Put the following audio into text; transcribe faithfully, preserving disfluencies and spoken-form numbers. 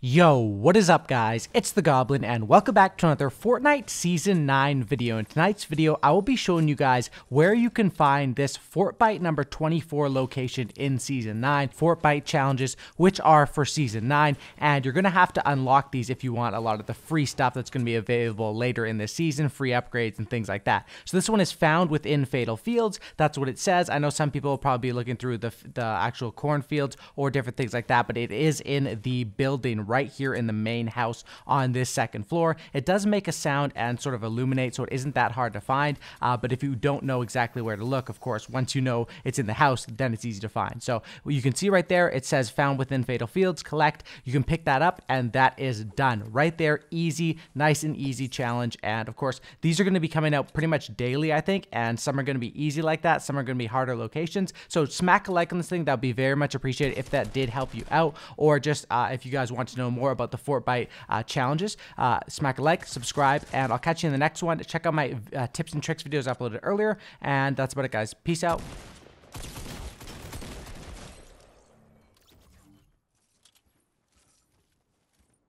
Yo, what is up guys, it's the Goblin and welcome back to another Fortnite Season nine video. In tonight's video, I will be showing you guys where you can find this Fortbyte number twenty-four location in Season nine, Fortbyte challenges, which are for Season nine, and you're going to have to unlock these if you want a lot of the free stuff that's going to be available later in this season, free upgrades and things like that. So this one is found within Fatal Fields, that's what it says. I know some people will probably be looking through the, the actual cornfields or different things like that, but it is in the building right here in the main house on this second floor. It does make a sound and sort of illuminate, so it isn't that hard to find, uh, but if you don't know exactly where to look, of course, once you know it's in the house, then it's easy to find. So you can see right there, it says found within Fatal Fields, collect. You can pick that up and that is done. Right there, easy, nice and easy challenge. And of course, these are gonna be coming out pretty much daily, I think, and some are gonna be easy like that, some are gonna be harder locations. So smack a like on this thing, that would be very much appreciated if that did help you out, or just uh, if you guys want to know more about the Fortbyte uh, challenges, uh, smack a like, subscribe, and I'll catch you in the next one. Check out my uh, tips and tricks videos I uploaded earlier, and that's about it guys. Peace out.